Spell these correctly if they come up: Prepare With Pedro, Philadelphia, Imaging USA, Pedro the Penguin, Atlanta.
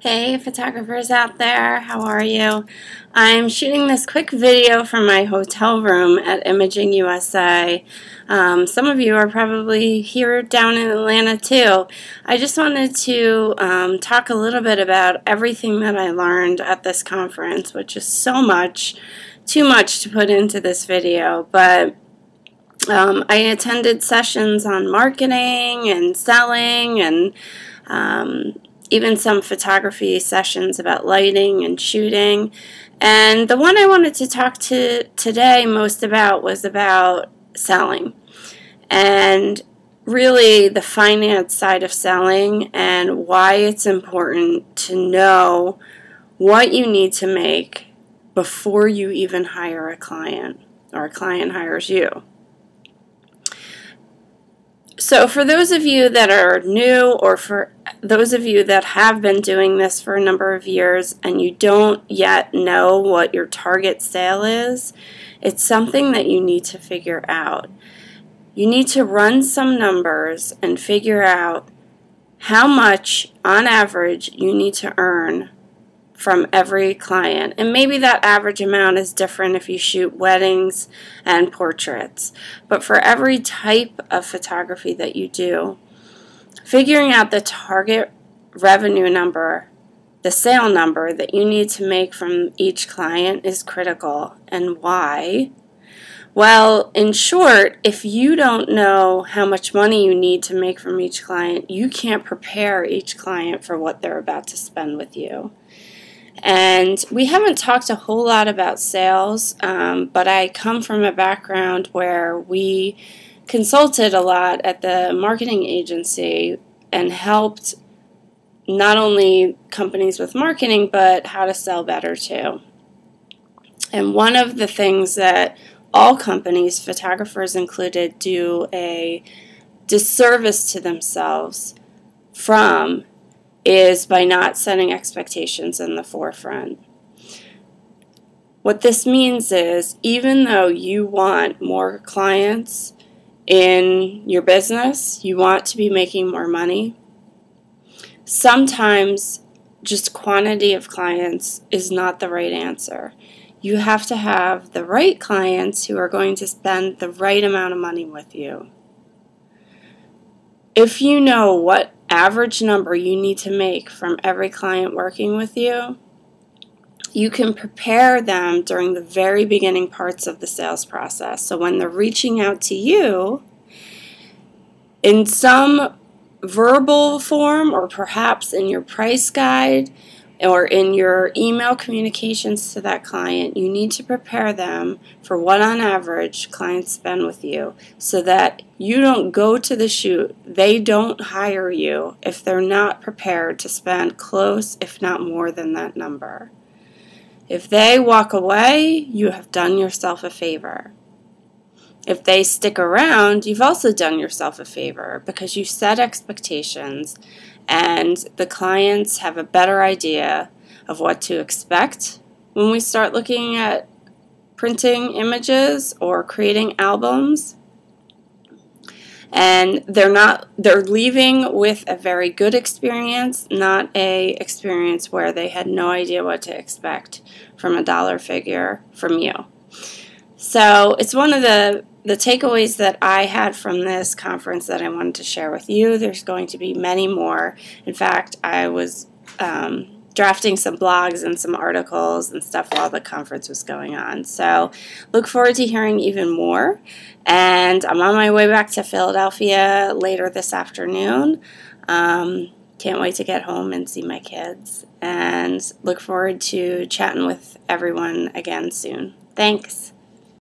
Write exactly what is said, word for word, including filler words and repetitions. Hey photographers out there, how are you? I'm shooting this quick video from my hotel room at Imaging U S A. Um, some of you are probably here down in Atlanta too. I just wanted to um, talk a little bit about everything that I learned at this conference, which is so much, too much to put into this video, but um, I attended sessions on marketing and selling and um, even some photography sessions about lighting and shooting. And the one I wanted to talk to today most about was about selling, and really the finance side of selling and why it's important to know what you need to make before you even hire a client or a client hires you. So for those of you that are new, or for those of you that have been doing this for a number of years and you don't yet know what your target sale is, it's something that you need to figure out. You need to run some numbers and figure out how much on average you need to earn from every client. And maybe that average amount is different if you shoot weddings and portraits, but for every type of photography that you do, figuring out the target revenue number, the sale number that you need to make from each client is critical. And why? Well, in short, if you don't know how much money you need to make from each client, you can't prepare each client for what they're about to spend with you. And we haven't talked a whole lot about sales, um, but I come from a background where we consulted a lot at the marketing agency and helped not only companies with marketing, but how to sell better too. And one of the things that all companies, photographers included, do a disservice to themselves from is by not setting expectations in the forefront. What this means is, even though you want more clients in your business, you want to be making more money, sometimes just quantity of clients is not the right answer. You have to have the right clients who are going to spend the right amount of money with you. If you know what average number you need to make from every client working with you, you can prepare them during the very beginning parts of the sales process. So when they're reaching out to you, in some verbal form, or perhaps in your price guide or in your email communications to that client, you need to prepare them for what on average clients spend with you, so that you don't go to the shoot, they don't hire you if they're not prepared to spend close, if not more than that number. If they walk away, you have done yourself a favor. If they stick around, you've also done yourself a favor, because you set expectations and the clients have a better idea of what to expect when we start looking at printing images or creating albums. And they're not they're leaving with a very good experience, not a experience where they had no idea what to expect from a dollar figure from you. So it's one of the The takeaways that I had from this conference that I wanted to share with you. There's going to be many more. In fact, I was um, drafting some blogs and some articles and stuff while the conference was going on. So look forward to hearing even more. And I'm on my way back to Philadelphia later this afternoon. Um, can't wait to get home and see my kids. And look forward to chatting with everyone again soon. Thanks.